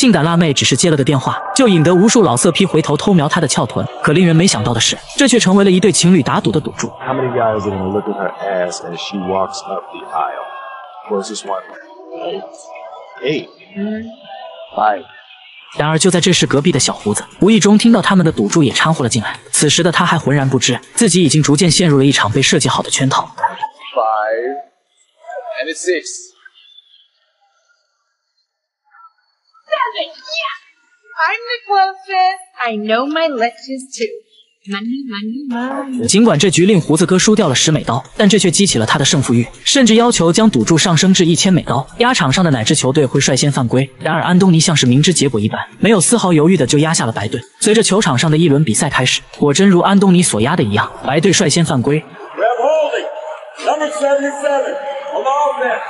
性感辣妹只是接了个电话，就引得无数老色批回头偷瞄她的翘臀。可令人没想到的是，这却成为了一对情侣打赌的赌注。How many guys are gonna look at her ass as she walks up the aisle? Versus one. Eight. Five. 然而就在这时，隔壁的小胡子无意中听到他们的赌注，也掺和了进来。此时的他还浑然不知，自己已经逐渐陷入了一场被设计好的圈套。Five and six. Seven. Yeah. I'm the closest. I know my lectures too. Money. 尽管这局令胡子哥输掉了10美刀，但这却激起了他的胜负欲，甚至要求将赌注上升至1000美刀，压场上的哪支球队会率先犯规。然而安东尼像是明知结果一般，没有丝毫犹豫的就压下了白队。随着球场上的一轮比赛开始，果真如安东尼所压的一样，白队率先犯规。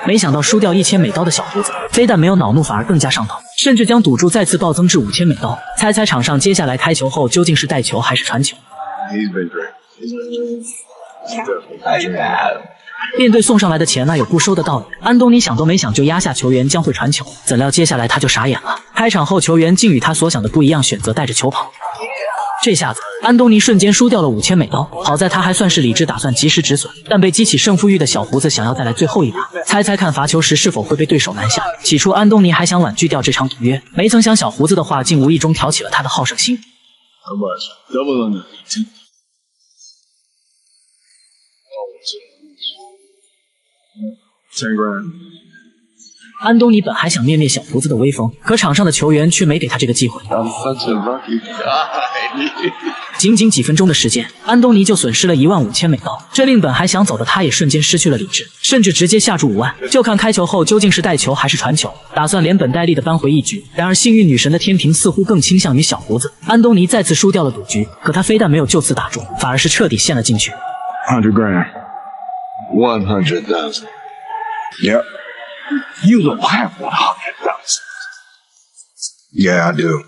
没想到输掉1000美刀的小胡子，非但没有恼怒，反而更加上头，甚至将赌注再次暴增至5000美刀。猜猜场上接下来开球后究竟是带球还是传球？面对送上来的钱，那有不收的道理。安东尼想都没想就压下球员将会传球，怎料接下来他就傻眼了。开场后球员竟与他所想的不一样，选择带着球跑。这下子，安东尼瞬间输掉了5000美刀。好在他还算是理智，打算及时止损，但被激起胜负欲的小胡子想要带来最后一把。猜猜看，罚球时是否会被对手拦下？起初，安东尼还想婉拒掉这场赌约，没曾想小胡子的话竟无意中挑起了他的好胜心。安东尼本还想灭灭小胡子的威风，可场上的球员却没给他这个机会。仅仅几分钟的时间，安东尼就损失了15000美刀，这令本还想走的他也瞬间失去了理智，甚至直接下注5万，就看开球后究竟是带球还是传球，打算连本带利的扳回一局。然而幸运女神的天平似乎更倾向于小胡子，安东尼再次输掉了赌局，可他非但没有就此打中，反而是彻底陷了进去。100 grand, 100,000. Yep.You don't have 100,000. Yeah, I do.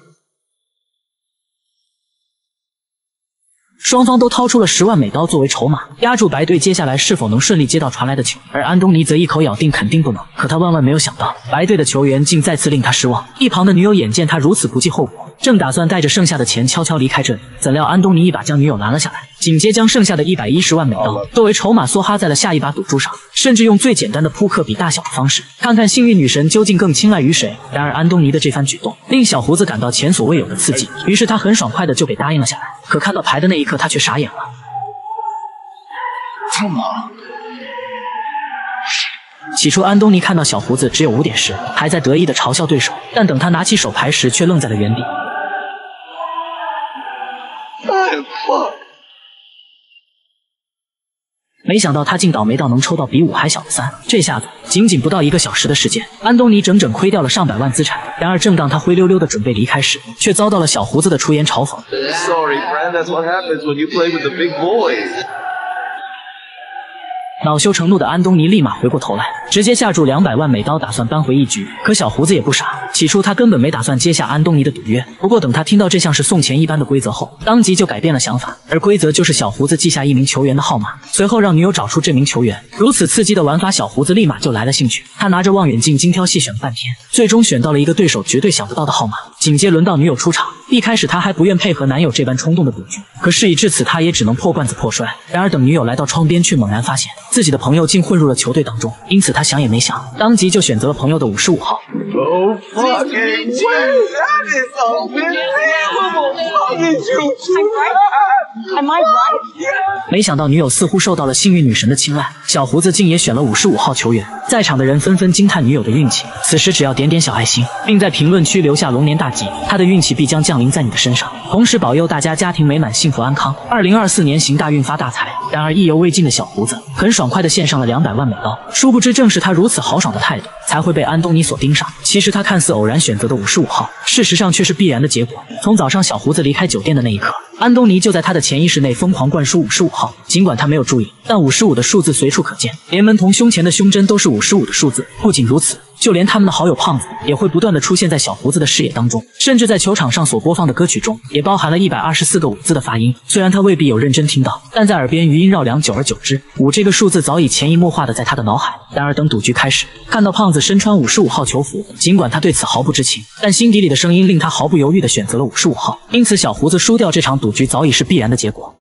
双方都掏出了10万美刀作为筹码，压住白队接下来是否能顺利接到传来的球，而安东尼则一口咬定肯定不能。可他万万没有想到，白队的球员竟再次令他失望。一旁的女友眼见他如此不计后果，正打算带着剩下的钱悄悄离开这里，怎料安东尼一把将女友拦了下来，紧接将剩下的110万美刀作为筹码梭哈在了下一把赌注上，甚至用最简单的扑克比大小的方式，看看幸运女神究竟更青睐于谁。然而安东尼的这番举动令小胡子感到前所未有的刺激，于是他很爽快的就给答应了下来。可看到牌的那一刻，他却傻眼了。起初，安东尼看到小胡子只有5点10，还在得意的嘲笑对手，但等他拿起手牌时，却愣在了原地。没想到他竟倒霉到能抽到比5还小的3。这下子仅仅不到1个小时的时间，安东尼整整亏掉了上百万资产。然而正当他灰溜溜的准备离开时，却遭到了小胡子的出言嘲讽。Sorry, friend, that's what happens when you play with the big boys. 恼羞成怒的安东尼立马回过头来，直接下注200万美刀打算扳回一局。可小胡子也不傻，起初他根本没打算接下安东尼的赌约，不过等他听到这像是送钱一般的规则后，当即就改变了想法。而规则就是小胡子记下一名球员的号码，随后让女友找出这名球员。如此刺激的玩法，小胡子立马就来了兴趣，他拿着望远镜精挑细选了半天，最终选到了一个对手绝对想不到的号码。紧接轮到女友出场，一开始他还不愿配合男友这般冲动的赌局，可事已至此，他也只能破罐子破摔。然而等女友来到窗边，却猛然发现自己的朋友竟混入了球队当中，因此他想也没想，当即就选择了朋友的55号。没想到女友似乎受到了幸运女神的青睐，小胡子竟也选了55号球员。在场的人纷纷惊叹女友的运气，此时只要点点小爱心，并在评论区留下龙年大吉，她的运气必将降临在你的身上，同时保佑大家家庭美满幸福安康，2024年行大运发大财。然而意犹未尽的小胡子很爽快地献上了200万美刀，殊不知正是他如此豪爽的态度，才会被安东尼所盯上。其实他看似偶然选择的55号，事实上却是必然的结果。从早上小胡子离开酒店的那一刻，安东尼就在他的潜意识内疯狂灌输55号，尽管他没有注意，但55的数字随处可见，连门童胸前的胸针都是55的数字。不仅如此，就连他们的好友胖子也会不断的出现在小胡子的视野当中，甚至在球场上所播放的歌曲中也包含了124个五字的发音。虽然他未必有认真听到，但在耳边余音绕梁，久而久之，五这个数字早已潜移默化的在他的脑海。然而等赌局开始，看到胖子身穿55号球服，尽管他对此毫不知情，但心底里的声音令他毫不犹豫的选择了55号，因此小胡子输掉这场赌局早已是必然的结果。